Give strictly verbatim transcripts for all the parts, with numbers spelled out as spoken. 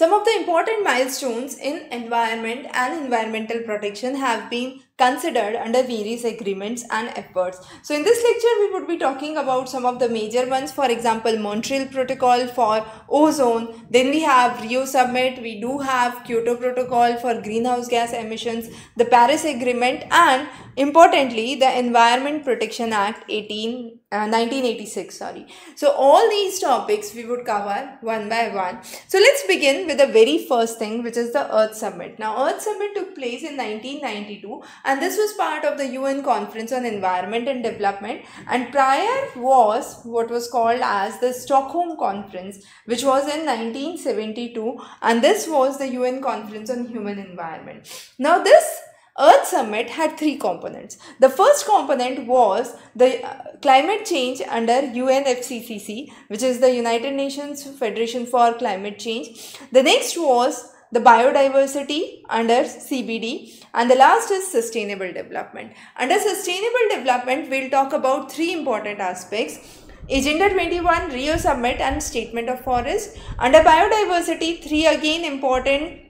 Some of the important milestones in environment and environmental protection have been considered under various agreements and efforts. So in this lecture, we would be talking about some of the major ones. For example, Montreal Protocol for ozone. Then we have Rio Summit. We do have Kyoto Protocol for greenhouse gas emissions, the Paris Agreement, and importantly, the Environment Protection Act nineteen eighty-six. So all these topics we would cover one by one. So let's begin with the very first thing, which is the Earth Summit. Now, Earth Summit took place in nineteen ninety-two, and this was part of the U N Conference on Environment and Development, and prior was what was called as the Stockholm Conference, which was in nineteen seventy-two, and this was the U N Conference on Human Environment. Now, this Earth Summit had three components. The first component was the uh, climate change under U N F C C C, which is the United Nations Federation for Climate Change. The next was the biodiversity under C B D, and the last is sustainable development. Under sustainable development, we'll talk about three important aspects: Agenda twenty-one, Rio Summit, and Statement of Forest. Under biodiversity, three again important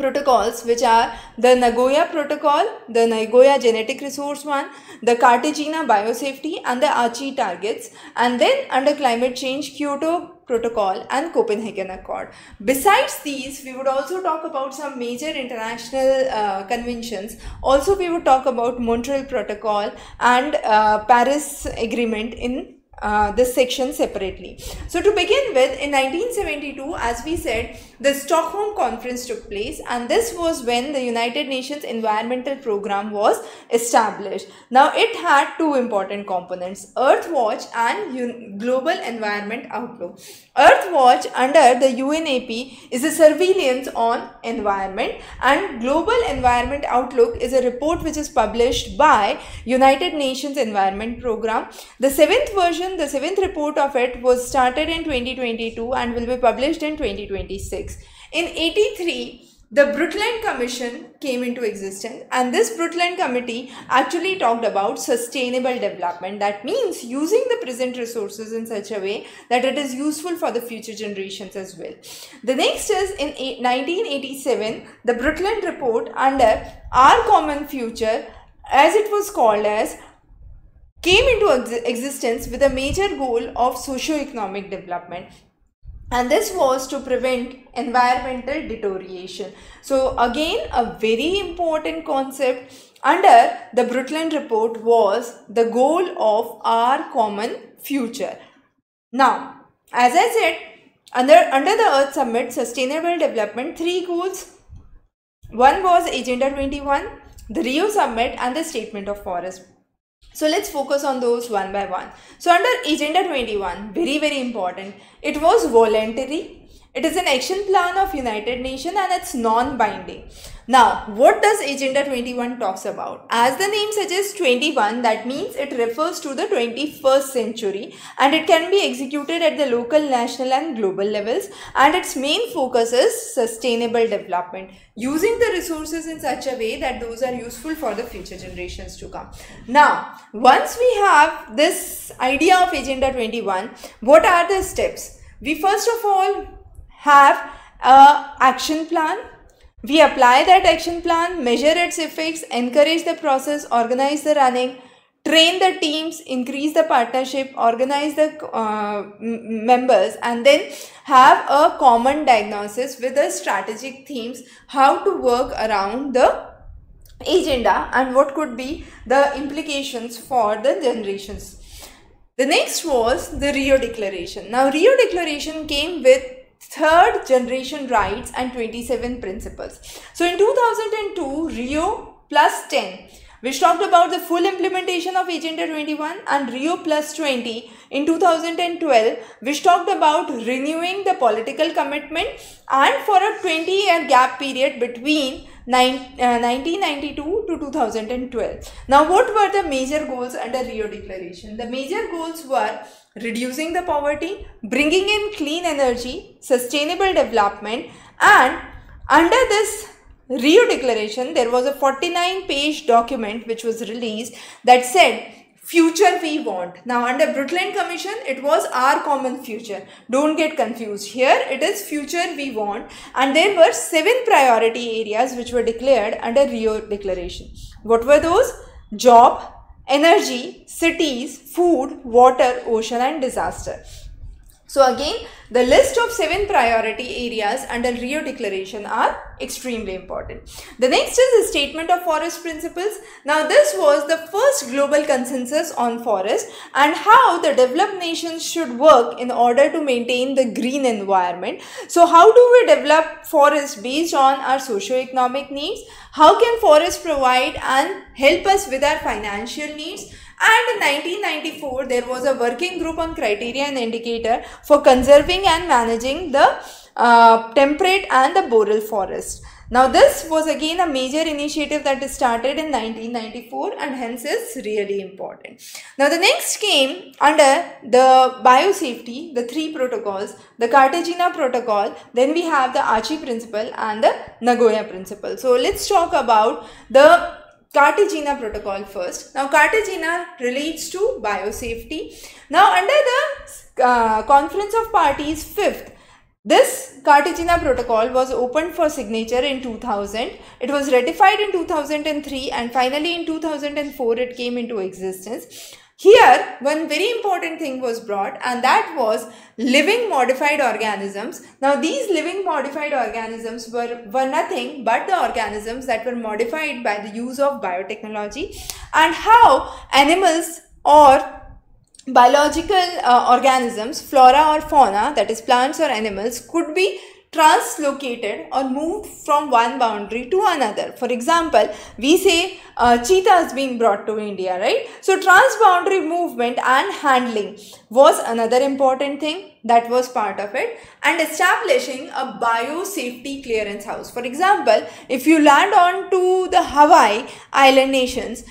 protocols, which are the Nagoya Protocol, the Nagoya Genetic Resource one, the Cartagena Biosafety, and the Aichi Targets. And then under climate change, Kyoto Protocol and Copenhagen Accord. Besides these, we would also talk about some major international uh, conventions. Also, we would talk about Montreal Protocol and uh, Paris Agreement in Uh, this section separately. So to begin with, in nineteen seventy-two, as we said, the Stockholm Conference took place, and this was when the United Nations Environmental Program was established. Now it had two important components: Earthwatch and Un- Global Environment Outlook. Earthwatch under the U N A P is a surveillance on environment, and Global Environment Outlook is a report which is published by United Nations Environment Program. The seventh version The seventh report of it was started in twenty twenty-two and will be published in twenty twenty-six. In eighty-three, the Brundtland Commission came into existence, and this Brundtland Committee actually talked about sustainable development. That means using the present resources in such a way that it is useful for the future generations as well. The next is in nineteen eighty-seven, the Brundtland Report under Our Common Future, as it was called as, came into ex existence with a major goal of socio-economic development, and this was to prevent environmental deterioration. So again, a very important concept under the Brundtland Report was the goal of our common future. Now, as I said, under, under the Earth Summit, Sustainable Development, three goals. One was Agenda twenty-one, the Rio Summit, and the Statement of Forest. So let's focus on those one by one. So under Agenda twenty-one, very, very important, it was voluntary. It is an action plan of United Nations, and it's non-binding. Now, what does Agenda twenty-one talks about? As the name suggests, twenty-one, that means it refers to the twenty-first century, and it can be executed at the local, national, and global levels, and its main focus is sustainable development, using the resources in such a way that those are useful for the future generations to come. Now, once we have this idea of Agenda twenty-one, what are the steps? We first of all have an action plan. We apply that action plan, measure its effects, encourage the process, organize the running, train the teams, increase the partnership, organize the uh, members, and then have a common diagnosis with the strategic themes, how to work around the agenda and what could be the implications for the generations. The next was the Rio Declaration. Now, Rio Declaration came with third generation rights and twenty-seven principles. So in two thousand two, Rio plus ten, which talked about the full implementation of Agenda twenty-one, and Rio plus twenty in two thousand twelve, which talked about renewing the political commitment and for a twenty year gap period between nineteen ninety-two to two thousand twelve. Now, what were the major goals under Rio Declaration? The major goals were reducing the poverty, bringing in clean energy, sustainable development, and under this Rio Declaration, there was a forty-nine page document which was released that said future we want. Now under Brundtland Commission, it was our common future. Don't get confused. Here it is future we want, and there were seven priority areas which were declared under Rio Declaration. What were those? Job, energy, cities, food, water, ocean and disaster. So again, the list of seven priority areas under Rio Declaration are extremely important. The next is the Statement of Forest Principles. Now this was the first global consensus on forest and how the developed nations should work in order to maintain the green environment. So how do we develop forests based on our socio-economic needs? How can forests provide and help us with our financial needs? And in nineteen ninety-four, there was a working group on criteria and indicator for conserving and managing the uh, temperate and the boreal forest. Now, this was again a major initiative that is started in nineteen ninety-four and hence is really important. Now, the next came under the biosafety, the three protocols, the Cartagena Protocol, then we have the Aichi principle and the Nagoya principle. So, let's talk about the Cartagena Protocol first. Now, Cartagena relates to biosafety. Now, under the uh, Conference of Parties fifth, this Cartagena Protocol was opened for signature in two thousand. It was ratified in two thousand three and finally in two thousand four it came into existence. Here, one very important thing was brought and that was living modified organisms. Now, these living modified organisms were, were nothing but the organisms that were modified by the use of biotechnology and how animals or biological uh, organisms, flora or fauna, that is plants or animals, could be translocated or moved from one boundary to another. For example, we say uh, cheetahs being brought to India, right? So transboundary movement and handling was another important thing that was part of it, and establishing a biosafety clearance house. For example, if you land on to the Hawaii island nations,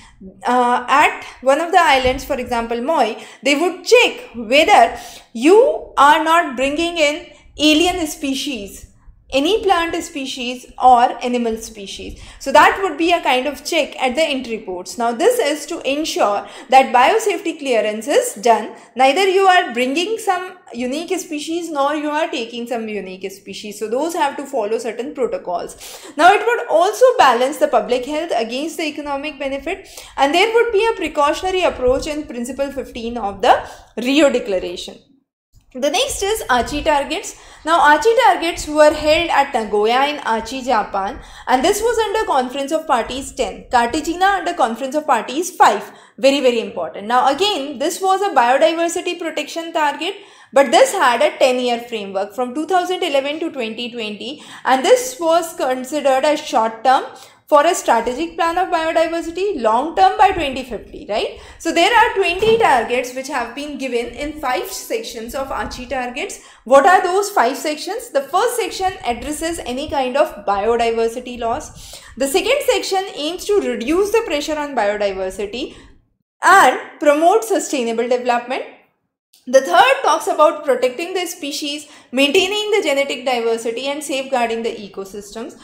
uh, at one of the islands, for example, Maui, they would check whether you are not bringing in alien species, any plant species or animal species. So that would be a kind of check at the entry ports. Now this is to ensure that biosafety clearance is done. Neither you are bringing some unique species nor you are taking some unique species. So those have to follow certain protocols. Now it would also balance the public health against the economic benefit, and there would be a precautionary approach in principle fifteen of the Rio Declaration. The next is Aichi Targets. Now, Aichi Targets were held at Nagoya in Aichi, Japan, and this was under Conference of Parties ten, Cartagena under Conference of Parties five. Very, very important. Now, again, this was a biodiversity protection target, but this had a ten-year framework from two thousand eleven to twenty twenty, and this was considered as short-term for a strategic plan of biodiversity, long term by twenty fifty, right? So there are twenty targets which have been given in five sections of Aichi targets. What are those five sections? The first section addresses any kind of biodiversity loss. The second section aims to reduce the pressure on biodiversity and promote sustainable development. The third talks about protecting the species, maintaining the genetic diversity and safeguarding the ecosystems.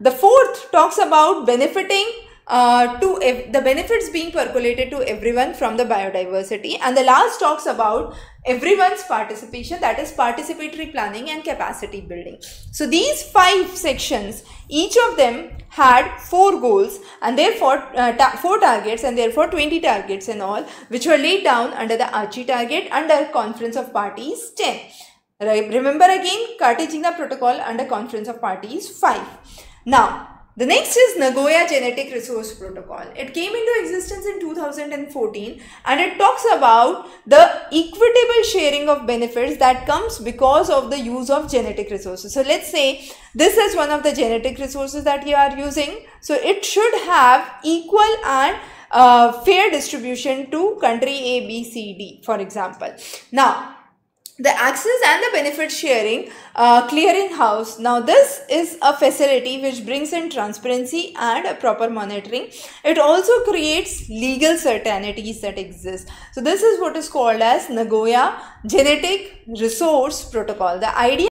The fourth talks about benefiting uh, to the benefits being percolated to everyone from the biodiversity, and the last talks about everyone's participation, that is participatory planning and capacity building. So these five sections, each of them had four goals and therefore uh, ta four targets and therefore twenty targets in all, which were laid down under the Aichi target under Conference of Parties ten. Remember again, Cartagena Protocol under Conference of Parties five. Now, the next is Nagoya Genetic Resource Protocol. It came into existence in two thousand fourteen and it talks about the equitable sharing of benefits that comes because of the use of genetic resources. So let's say this is one of the genetic resources that you are using. So it should have equal and uh, fair distribution to country A, B, C, D, for example. Now, the access and the benefit sharing uh, clearing house. Now this is a facility which brings in transparency and a proper monitoring. It also creates legal certainties that exist. So this is what is called as Nagoya Genetic Resource Protocol. The idea